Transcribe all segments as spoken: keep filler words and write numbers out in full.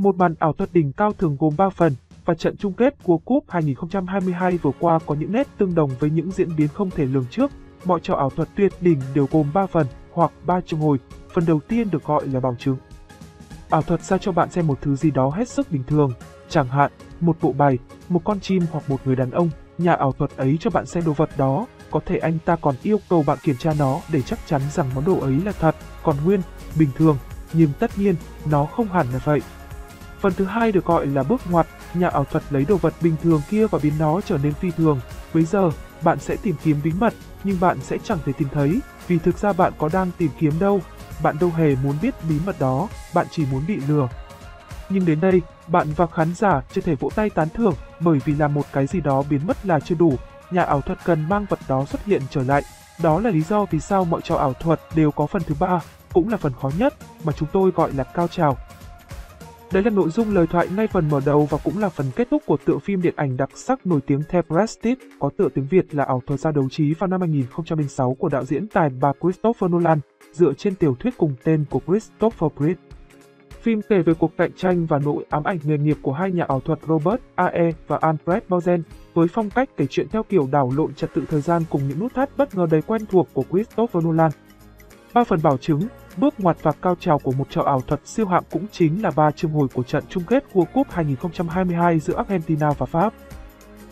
Một màn ảo thuật đỉnh cao thường gồm ba phần, và trận chung kết của Cúp hai nghìn không trăm hai mươi hai vừa qua có những nét tương đồng với những diễn biến không thể lường trước. Mọi trò ảo thuật tuyệt đỉnh đều gồm ba phần, hoặc ba trường hồi. Phần đầu tiên được gọi là bào trứng. Ảo thuật sao cho bạn xem một thứ gì đó hết sức bình thường, chẳng hạn, một bộ bài, một con chim hoặc một người đàn ông. Nhà ảo thuật ấy cho bạn xem đồ vật đó, có thể anh ta còn yêu cầu bạn kiểm tra nó để chắc chắn rằng món đồ ấy là thật, còn nguyên, bình thường, nhưng tất nhiên, nó không hẳn là vậy. Phần thứ hai được gọi là bước ngoặt, nhà ảo thuật lấy đồ vật bình thường kia và biến nó trở nên phi thường. Bây giờ, bạn sẽ tìm kiếm bí mật, nhưng bạn sẽ chẳng thể tìm thấy, vì thực ra bạn có đang tìm kiếm đâu. Bạn đâu hề muốn biết bí mật đó, bạn chỉ muốn bị lừa. Nhưng đến đây, bạn và khán giả chưa thể vỗ tay tán thưởng, bởi vì là một cái gì đó biến mất là chưa đủ. Nhà ảo thuật cần mang vật đó xuất hiện trở lại. Đó là lý do vì sao mọi trò ảo thuật đều có phần thứ ba, cũng là phần khó nhất, mà chúng tôi gọi là cao trào. Đấy là nội dung lời thoại ngay phần mở đầu và cũng là phần kết thúc của tựa phim điện ảnh đặc sắc nổi tiếng The Prestige, có tựa tiếng Việt là Ảo thuật ra đấu trí vào năm hai nghìn không trăm lẻ sáu của đạo diễn tài ba Christopher Nolan, dựa trên tiểu thuyết cùng tên của Christopher Priest. Phim kể về cuộc cạnh tranh và nỗi ám ảnh nghề nghiệp của hai nhà ảo thuật Robert Angier và Alfred Borden, với phong cách kể chuyện theo kiểu đảo lộn trật tự thời gian cùng những nút thắt bất ngờ đầy quen thuộc của Christopher Nolan. Ba phần bảo chứng, bước ngoặt và cao trào của một trò ảo thuật siêu hạng cũng chính là ba chương hồi của trận chung kết World Cup hai nghìn không trăm hai mươi hai giữa Argentina và Pháp.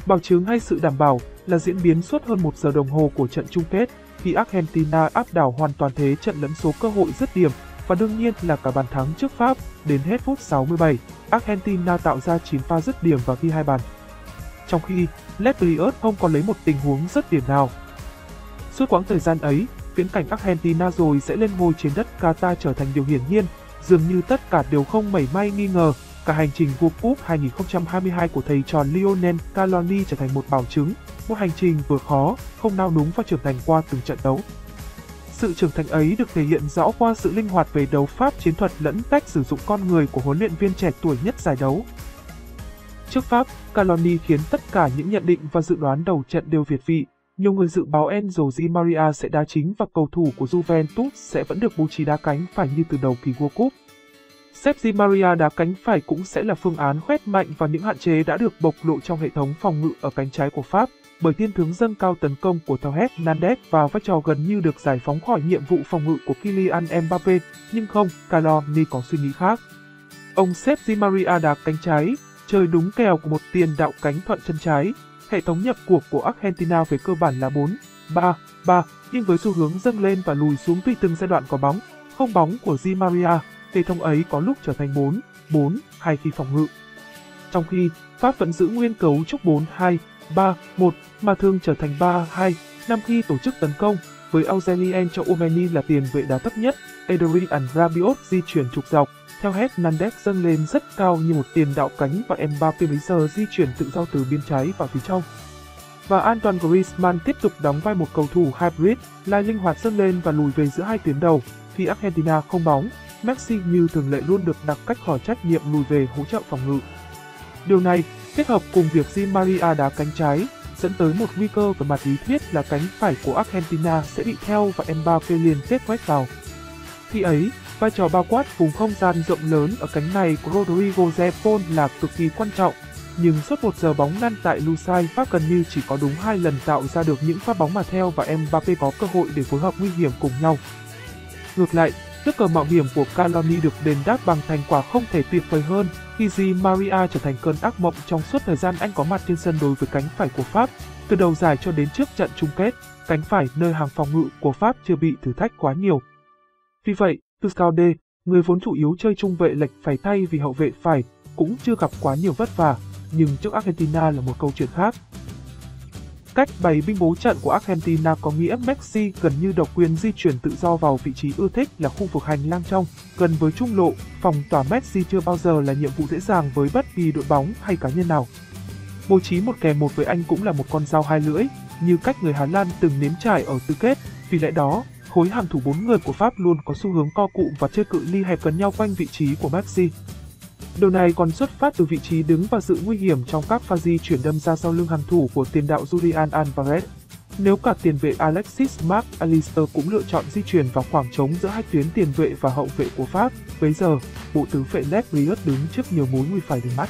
Bảo chứng hay sự đảm bảo là diễn biến suốt hơn một giờ đồng hồ của trận chung kết, khi Argentina áp đảo hoàn toàn thế trận lẫn số cơ hội dứt điểm, và đương nhiên là cả bàn thắng trước Pháp. Đến hết phút sáu mươi bảy, Argentina tạo ra chín pha dứt điểm và ghi hai bàn. Trong khi, Les Bleus không có lấy một tình huống dứt điểm nào. Suốt quãng thời gian ấy, viễn cảnh Argentina rồi sẽ lên ngôi trên đất Qatar trở thành điều hiển nhiên, dường như tất cả đều không mảy may nghi ngờ. Cả hành trình World Cup hai nghìn không trăm hai mươi hai của thầy trò Lionel Scaloni trở thành một bảo chứng, một hành trình vừa khó, không nao núng và trưởng thành qua từng trận đấu. Sự trưởng thành ấy được thể hiện rõ qua sự linh hoạt về đấu pháp chiến thuật lẫn cách sử dụng con người của huấn luyện viên trẻ tuổi nhất giải đấu. Trước Pháp, Scaloni khiến tất cả những nhận định và dự đoán đầu trận đều việt vị. Nhiều người dự báo Enzo Di María sẽ đá chính và cầu thủ của Juventus sẽ vẫn được bố trí đá cánh phải như từ đầu kỳ World Cup. Xếp Di María đá cánh phải cũng sẽ là phương án khoét mạnh vào những hạn chế đã được bộc lộ trong hệ thống phòng ngự ở cánh trái của Pháp, bởi thiên tướng dâng cao tấn công của Theo Hernandez và vai trò gần như được giải phóng khỏi nhiệm vụ phòng ngự của Kylian Mbappe, nhưng không, Scaloni có suy nghĩ khác. Ông xếp Di María đá cánh trái, chơi đúng kèo của một tiền đạo cánh thuận chân trái. Hệ thống nhập cuộc của Argentina về cơ bản là bốn ba ba, nhưng với xu hướng dâng lên và lùi xuống tùy từng giai đoạn có bóng, không bóng của Di María, hệ thống ấy có lúc trở thành bốn bốn hay khi phòng ngự. Trong khi, Pháp vẫn giữ nguyên cấu trúc bốn hai ba một mà thường trở thành ba hai, năm khi tổ chức tấn công, với Aurélien Tchouaméni là tiền vệ đá thấp nhất, Adrien Rabiot di chuyển trục dọc, Theo Hernandez dâng lên rất cao như một tiền đạo cánh và Mbappe bây giờ di chuyển tự do từ biên trái vào phía trong. Và Antoine Griezmann tiếp tục đóng vai một cầu thủ hybrid, lai linh hoạt dâng lên và lùi về giữa hai tuyến đầu. Khi Argentina không bóng, Messi như thường lệ luôn được đặt cách khỏi trách nhiệm lùi về hỗ trợ phòng ngự. Điều này, kết hợp cùng việc Di María đá cánh trái, dẫn tới một nguy cơ về mặt lý thuyết là cánh phải của Argentina sẽ bị theo và Mbappe liên tiếp quét vào. Khi ấy, vai trò bao quát vùng không gian rộng lớn ở cánh này của Rodrigo Zepon là cực kỳ quan trọng, nhưng suốt một giờ bóng lăn tại Lusail, Pháp gần như chỉ có đúng hai lần tạo ra được những pha bóng mà Theo và Mbappe có cơ hội để phối hợp nguy hiểm cùng nhau. Ngược lại, nước cờ mạo hiểm của Scaloni được đền đáp bằng thành quả không thể tuyệt vời hơn khi Di María trở thành cơn ác mộng trong suốt thời gian anh có mặt trên sân đối với cánh phải của Pháp. Từ đầu giải cho đến trước trận chung kết, cánh phải nơi hàng phòng ngự của Pháp chưa bị thử thách quá nhiều. Vì vậy, Scaloni, người vốn chủ yếu chơi trung vệ lệch phải thay vì hậu vệ phải, cũng chưa gặp quá nhiều vất vả, nhưng trước Argentina là một câu chuyện khác. Cách bày binh bố trận của Argentina có nghĩa Messi gần như độc quyền di chuyển tự do vào vị trí ưa thích là khu vực hành lang trong, gần với trung lộ, phòng tỏa Messi chưa bao giờ là nhiệm vụ dễ dàng với bất kỳ đội bóng hay cá nhân nào. Bố trí một kè một với anh cũng là một con dao hai lưỡi, như cách người Hà Lan từng nếm trải ở tứ kết, vì lẽ đó, khối hàng thủ bốn người của Pháp luôn có xu hướng co cụm và chơi cự ly hẹp gần nhau quanh vị trí của Messi. Điều này còn xuất phát từ vị trí đứng và sự nguy hiểm trong các pha di chuyển đâm ra sau lưng hàng thủ của tiền đạo Julian Alvarez. Nếu cả tiền vệ Alexis Mac Allister cũng lựa chọn di chuyển vào khoảng trống giữa hai tuyến tiền vệ và hậu vệ của Pháp, bấy giờ, bộ tứ vệ Led Briot đứng trước nhiều mối nguy phải đến mắt.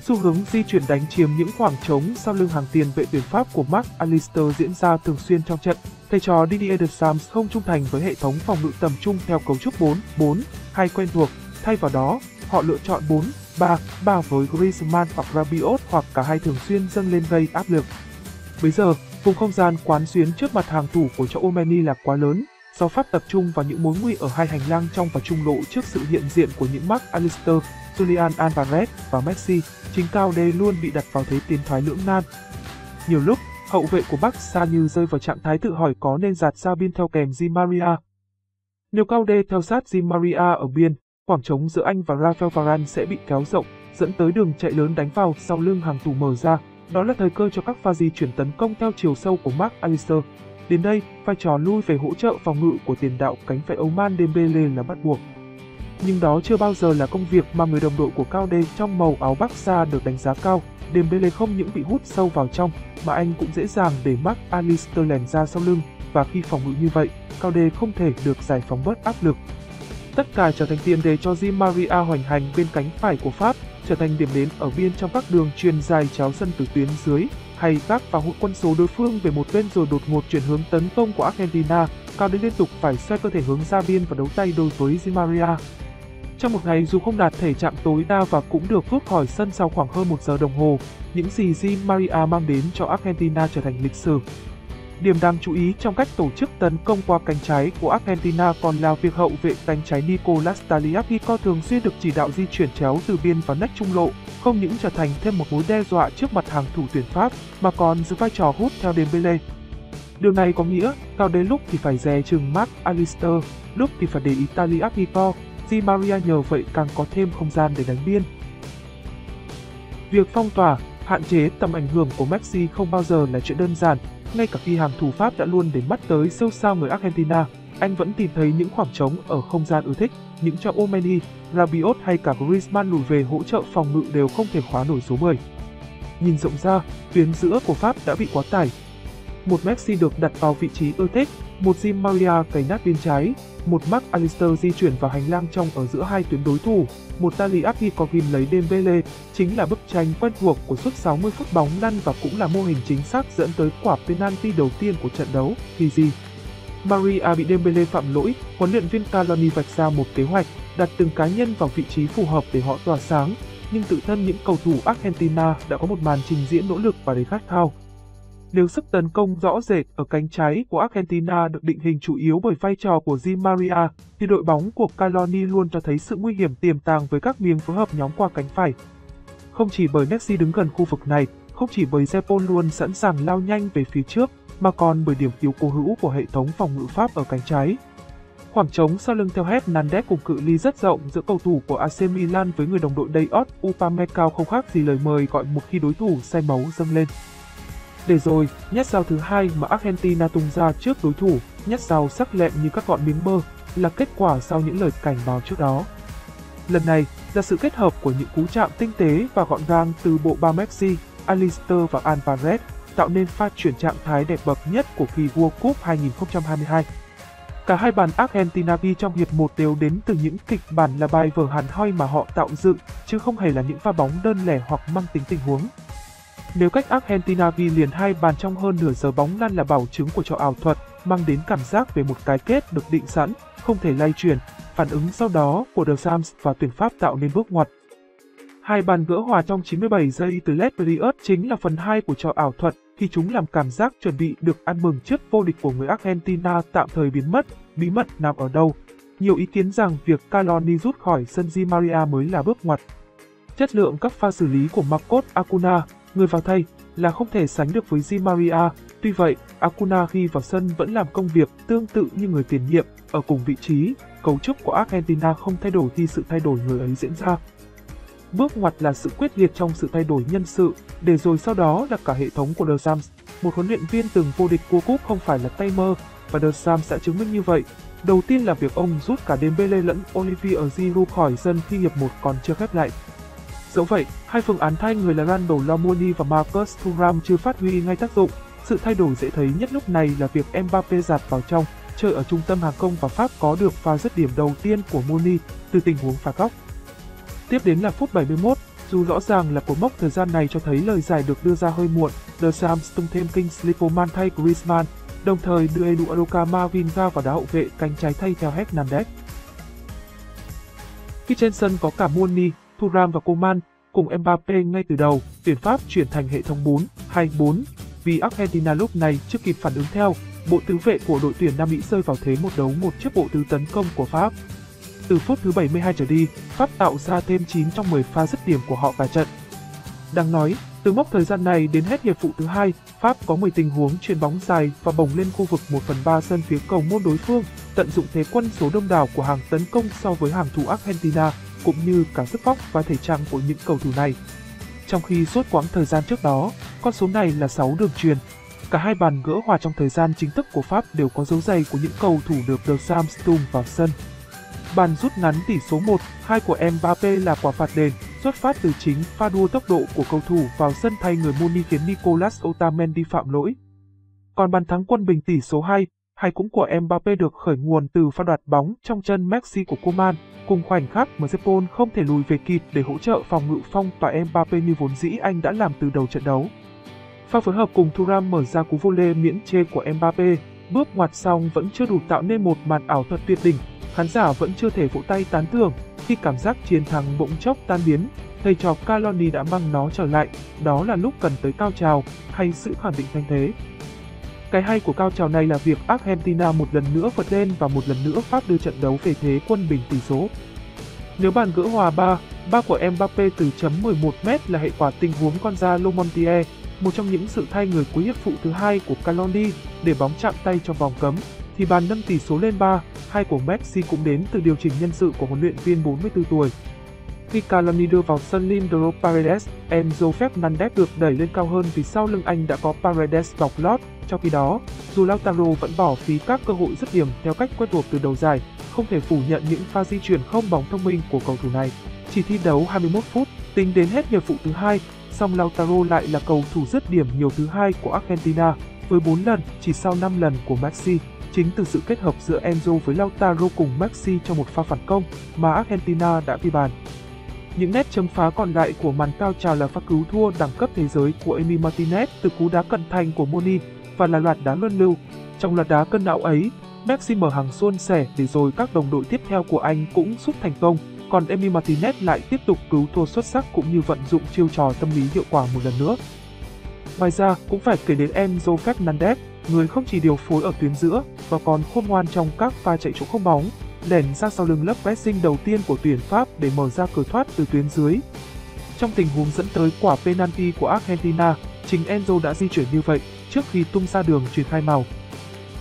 Xu hướng di chuyển đánh chiếm những khoảng trống sau lưng hàng tiền vệ tuyển Pháp của Mac Allister diễn ra thường xuyên trong trận. Thầy trò Didier Deschamps không trung thành với hệ thống phòng ngự tầm trung theo cấu trúc bốn bốn hai quen thuộc, thay vào đó, họ lựa chọn bốn ba ba với Griezmann hoặc Rabiot hoặc cả hai thường xuyên dâng lên gây áp lực. Bây giờ, vùng không gian quán xuyến trước mặt hàng thủ của Tchouaméni là quá lớn, do Pháp tập trung vào những mối nguy ở hai hành lang trong và trung lộ trước sự hiện diện của những Mac Allister, Julian Alvarez và Messi, chính cao đê luôn bị đặt vào thế tiến thoái lưỡng nan. Nhiều lúc, hậu vệ của Bắc Sa như rơi vào trạng thái tự hỏi có nên dạt ra biên theo kèm Di María. Nếu cao đê theo sát Di María ở biên, khoảng trống giữa anh và Rafael Varane sẽ bị kéo rộng, dẫn tới đường chạy lớn đánh vào sau lưng hàng thủ mở ra. Đó là thời cơ cho các pha di chuyển tấn công theo chiều sâu của Mac Allister. Đến đây, vai trò lui về hỗ trợ phòng ngự của tiền đạo cánh phải Ousmane Dembélé là bắt buộc. Nhưng đó chưa bao giờ là công việc mà người đồng đội của Cao Đê trong màu áo Bắc Sa được đánh giá cao. Dembélé không những bị hút sâu vào trong, mà anh cũng dễ dàng để Mac Allister lèn ra sau lưng, và khi phòng ngự như vậy, Cao Đê không thể được giải phóng bớt áp lực. Tất cả trở thành tiền đề cho Di María hoành hành bên cánh phải của Pháp, trở thành điểm đến ở biên trong các đường truyền dài cháo sân từ tuyến dưới, hay gác vào hụt quân số đối phương về một bên rồi đột ngột chuyển hướng tấn công của Argentina. Cao Đê liên tục phải xoay cơ thể hướng ra biên và đấu tay đôi với Di María. Trong một ngày dù không đạt thể trạng tối đa và cũng được rút khỏi sân sau khoảng hơn một giờ đồng hồ, những gì Di María mang đến cho Argentina trở thành lịch sử. Điểm đáng chú ý trong cách tổ chức tấn công qua cánh trái của Argentina còn là việc hậu vệ cánh trái Nicolas Tagliafico thường xuyên được chỉ đạo di chuyển chéo từ biên vào nách trung lộ, không những trở thành thêm một mối đe dọa trước mặt hàng thủ tuyển Pháp mà còn giữ vai trò hút theo Dembélé. Điều này có nghĩa, Cao đến lúc thì phải dè chừng Mac Allister, lúc thì phải để ý Tagliafico. Di María nhờ vậy càng có thêm không gian để đánh biên. Việc phong tỏa, hạn chế tầm ảnh hưởng của Messi không bao giờ là chuyện đơn giản. Ngay cả khi hàng thủ Pháp đã luôn để mắt tới siêu sao người Argentina, anh vẫn tìm thấy những khoảng trống ở không gian ưa thích, những cho Tchouaméni, Rabiot hay cả Griezmann lùi về hỗ trợ phòng ngự đều không thể khóa nổi số mười. Nhìn rộng ra, tuyến giữa của Pháp đã bị quá tải. Một Messi được đặt vào vị trí ưa thích, một Di María cày nát biên trái, một Mac Allister di chuyển vào hành lang trong ở giữa hai tuyến đối thủ, một Tagliafico ghim lấy Dembélé, chính là bức tranh quen thuộc của suốt sáu mươi phút bóng lăn và cũng là mô hình chính xác dẫn tới quả penalty đầu tiên của trận đấu. Khi Di María bị Dembélé phạm lỗi, huấn luyện viên Scaloni vạch ra một kế hoạch, đặt từng cá nhân vào vị trí phù hợp để họ tỏa sáng, nhưng tự thân những cầu thủ Argentina đã có một màn trình diễn nỗ lực và đầy khát khao. Nếu sức tấn công rõ rệt ở cánh trái của Argentina được định hình chủ yếu bởi vai trò của Di María, thì đội bóng của Scaloni luôn cho thấy sự nguy hiểm tiềm tàng với các miếng phối hợp nhóm qua cánh phải. Không chỉ bởi Messi đứng gần khu vực này, không chỉ bởi Zepon luôn sẵn sàng lao nhanh về phía trước, mà còn bởi điểm yếu cố hữu của hệ thống phòng ngự Pháp ở cánh trái. Khoảng trống sau lưng Theo Hernandez cùng cự ly rất rộng giữa cầu thủ của a xê Milan với người đồng đội Dayot Upamecano không khác gì lời mời gọi một khi đối thủ say máu dâng lên. Để rồi, nhát dao thứ hai mà Argentina tung ra trước đối thủ, nhát dao sắc lẹm như các gọn miếng bơ, là kết quả sau những lời cảnh báo trước đó. Lần này, là sự kết hợp của những cú chạm tinh tế và gọn gàng từ bộ ba Messi, Allister và Alvarez, tạo nên pha chuyển trạng thái đẹp bậc nhất của kỳ World Cup hai nghìn không trăm hai mươi hai. Cả hai bàn Argentina ghi trong hiệp một đều đến từ những kịch bản là bài vở hẳn hoi mà họ tạo dựng, chứ không hề là những pha bóng đơn lẻ hoặc mang tính tình huống. Nếu cách Argentina ghi liền hai bàn trong hơn nửa giờ bóng lăn là bảo chứng của trò ảo thuật, mang đến cảm giác về một cái kết được định sẵn, không thể lay chuyển, phản ứng sau đó của Deschamps và tuyển Pháp tạo nên bước ngoặt. Hai bàn gỡ hòa trong chín mươi bảy giây từ Led Briot chính là phần hai của trò ảo thuật, khi chúng làm cảm giác chuẩn bị được ăn mừng trước vô địch của người Argentina tạm thời biến mất, bí mật nằm ở đâu. Nhiều ý kiến rằng việc Scaloni rút khỏi sân Di María mới là bước ngoặt. Chất lượng các pha xử lý của Marcos Acuna, người vào thay, là không thể sánh được với Di María. Tuy vậy, Acuna khi vào sân vẫn làm công việc tương tự như người tiền nhiệm, ở cùng vị trí, cấu trúc của Argentina không thay đổi khi sự thay đổi người ấy diễn ra. Bước ngoặt là sự quyết liệt trong sự thay đổi nhân sự, để rồi sau đó là cả hệ thống của Deschamps, một huấn luyện viên từng vô địch World Cup không phải là tay mơ, và Deschamps sẽ chứng minh như vậy. Đầu tiên là việc ông rút cả Dembélé lẫn Olivier Giroud khỏi sân khi hiệp một còn chưa khép lại. Dẫu vậy, hai phương án thay người là Randal Kolo Muani và Marcus Thuram chưa phát huy ngay tác dụng. Sự thay đổi dễ thấy nhất lúc này là việc Mbappe dạt vào trong, chơi ở trung tâm hàng công và Pháp có được pha dứt điểm đầu tiên của Muani từ tình huống phạt góc. Tiếp đến là phút bảy mươi mốt, dù rõ ràng là cột mốc thời gian này cho thấy lời giải được đưa ra hơi muộn, Deschamps tung thêm Kingsley Coman thay Griezmann, đồng thời đưa Eduardo Camavinga vào đá hậu vệ cánh trái thay Theo Hernandez. Khi trên sân có cả Muani, Thuram và Coman, cùng Mbappe ngay từ đầu, tuyển Pháp chuyển thành hệ thống bốn hai bốn. Vì Argentina lúc này chưa kịp phản ứng theo, bộ tứ vệ của đội tuyển Nam Mỹ rơi vào thế một đấu một trước bộ tứ tấn công của Pháp. Từ phút thứ bảy mươi hai trở đi, Pháp tạo ra thêm chín trong mười pha dứt điểm của họ cả trận. Đáng nói, từ mốc thời gian này đến hết hiệp phụ thứ hai, Pháp có mười tình huống chuyền bóng dài và bồng lên khu vực một phần ba sân phía cầu môn đối phương, tận dụng thế quân số đông đảo của hàng tấn công so với hàng thủ Argentina, cũng như cả sức vóc và thể trạng của những cầu thủ này. Trong khi suốt quãng thời gian trước đó, con số này là sáu đường truyền. Cả hai bàn gỡ hòa trong thời gian chính thức của Pháp đều có dấu giày của những cầu thủ được Deschamps tung vào sân. Bàn rút ngắn tỷ số một hai của Mbappe là quả phạt đền, xuất phát từ chính pha đua tốc độ của cầu thủ vào sân thay người Muani khiến Nicolas Otamendi phạm lỗi. Còn bàn thắng quân bình tỷ số hai hai cũng của Mbappe được khởi nguồn từ pha đoạt bóng trong chân Messi của Coman, cùng khoảnh khắc mà Zepol không thể lùi về kịp để hỗ trợ phòng ngự phong tỏa Mbappe như vốn dĩ anh đã làm từ đầu trận đấu. Pha phối hợp cùng Thuram mở ra cú volley miễn chê của Mbappe, bước ngoặt xong vẫn chưa đủ tạo nên một màn ảo thuật tuyệt đỉnh. Khán giả vẫn chưa thể vỗ tay tán thưởng khi cảm giác chiến thắng bỗng chốc tan biến. Thầy trò Scaloni đã mang nó trở lại, đó là lúc cần tới cao trào hay sự khẳng định thanh thế. Cái hay của cao trào này là việc Argentina một lần nữa vượt lên và một lần nữa Pháp đưa trận đấu về thế quân bình tỷ số. Nếu bàn gỡ hòa ba ba của Mbappe từ chấm mười một mét là hệ quả tình huống Gonzalo Montiel, một trong những sự thay người cuối hiệp phụ thứ hai của Scaloni để bóng chạm tay trong vòng cấm, thì bàn nâng tỷ số lên ba hai của Messi cũng đến từ điều chỉnh nhân sự của huấn luyện viên bốn mươi tư tuổi. Khi Scaloni đưa vào sân Leandro Paredes, Enzo Fernández được đẩy lên cao hơn vì sau lưng anh đã có Paredes bọc lót. Trong khi đó, dù Lautaro vẫn bỏ phí các cơ hội dứt điểm theo cách quen thuộc từ đầu giải, không thể phủ nhận những pha di chuyển không bóng thông minh của cầu thủ này. Chỉ thi đấu hai mươi mốt phút, tính đến hết hiệp phụ thứ hai, song Lautaro lại là cầu thủ dứt điểm nhiều thứ hai của Argentina, với bốn lần chỉ sau năm lần của Messi. Chính từ sự kết hợp giữa Enzo với Lautaro cùng Messi trong một pha phản công mà Argentina đã ghi bàn. Những nét chấm phá còn lại của màn cao trào là pha cứu thua đẳng cấp thế giới của Emiliano Martínez từ cú đá cận thành của Muani và là loạt đá luân lưu. Trong loạt đá cân não ấy, Messi mở hàng suôn sẻ để rồi các đồng đội tiếp theo của anh cũng sút thành công, còn Emiliano Martínez lại tiếp tục cứu thua xuất sắc cũng như vận dụng chiêu trò tâm lý hiệu quả một lần nữa. Ngoài ra, cũng phải kể đến Enzo Fernández, người không chỉ điều phối ở tuyến giữa mà còn khôn ngoan trong các pha chạy chỗ không bóng, lẻn ra sau lưng lớp pressing đầu tiên của tuyển Pháp để mở ra cửa thoát từ tuyến dưới. Trong tình huống dẫn tới quả penalty của Argentina, chính Enzo đã di chuyển như vậy trước khi tung ra đường chuyền hai màu.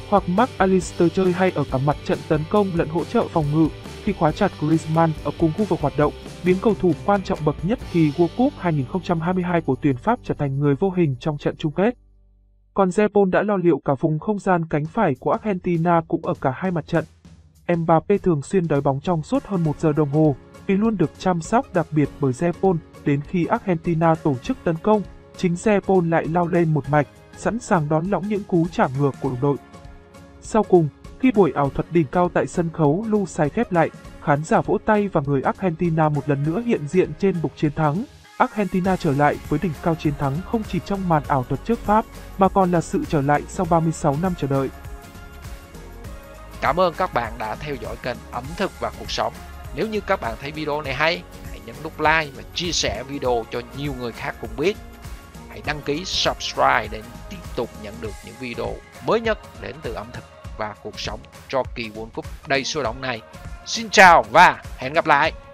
Hoặc Mac Allister chơi hay ở cả mặt trận tấn công lẫn hỗ trợ phòng ngự khi khóa chặt Griezmann ở cùng khu vực hoạt động, biến cầu thủ quan trọng bậc nhất kỳ World Cup hai nghìn không trăm hai mươi hai của tuyển Pháp trở thành người vô hình trong trận chung kết. Còn Zepol đã lo liệu cả vùng không gian cánh phải của Argentina cũng ở cả hai mặt trận. Mbappe thường xuyên đói bóng trong suốt hơn một giờ đồng hồ vì luôn được chăm sóc đặc biệt bởi Zepol. Đến khi Argentina tổ chức tấn công, chính Zepol lại lao lên một mạch, sẵn sàng đón lõng những cú trả ngược của đồng đội. Sau cùng, khi buổi ảo thuật đỉnh cao tại sân khấu Lusail khép lại, khán giả vỗ tay và người Argentina một lần nữa hiện diện trên bục chiến thắng. Argentina trở lại với đỉnh cao chiến thắng không chỉ trong màn ảo thuật trước Pháp, mà còn là sự trở lại sau ba mươi sáu năm chờ đợi. Cảm ơn các bạn đã theo dõi kênh Ẩm thực và Cuộc sống. Nếu như các bạn thấy video này hay, hãy nhấn nút like và chia sẻ video cho nhiều người khác cùng biết. Hãy đăng ký subscribe để tiếp tục nhận được những video mới nhất đến từ Ẩm thực và Cuộc sống cho kỳ World Cup đầy sôi động này. Xin chào và hẹn gặp lại!